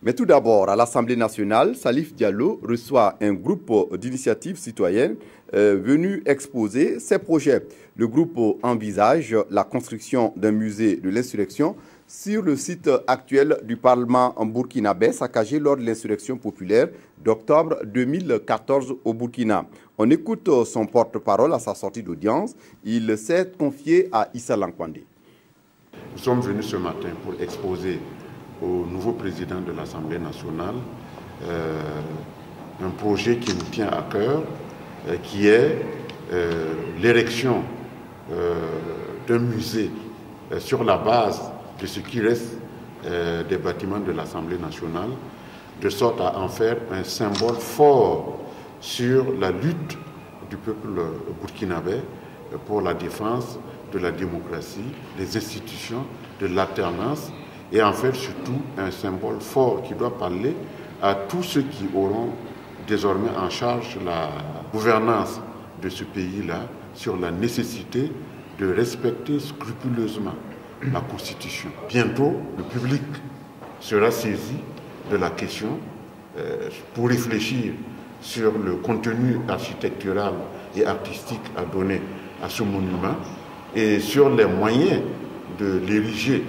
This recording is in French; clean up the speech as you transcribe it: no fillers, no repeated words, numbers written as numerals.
Mais tout d'abord, à l'Assemblée nationale, Salif Diallo reçoit un groupe d'initiatives citoyennes venu exposer ses projets. Le groupe envisage la construction d'un musée de l'insurrection sur le site actuel du Parlement en burkinabé, saccagé lors de l'insurrection populaire d'octobre 2014 au Burkina. On écoute son porte-parole à sa sortie d'audience. Il s'est confié à Issa Lankwande. Nous sommes venus ce matin pour exposer au nouveau président de l'Assemblée nationale un projet qui nous tient à cœur, qui est l'érection d'un musée sur la base de ce qui reste des bâtiments de l'Assemblée nationale, de sorte à en faire un symbole fort sur la lutte du peuple burkinabé pour la défense de la démocratie, des institutions, de l'alternance, et en faire surtout un symbole fort qui doit parler à tous ceux qui auront désormais en charge la gouvernance de ce pays-là sur la nécessité de respecter scrupuleusement la Constitution. Bientôt, le public sera saisi de la question pour réfléchir sur le contenu architectural et artistique à donner à ce monument et sur les moyens de l'ériger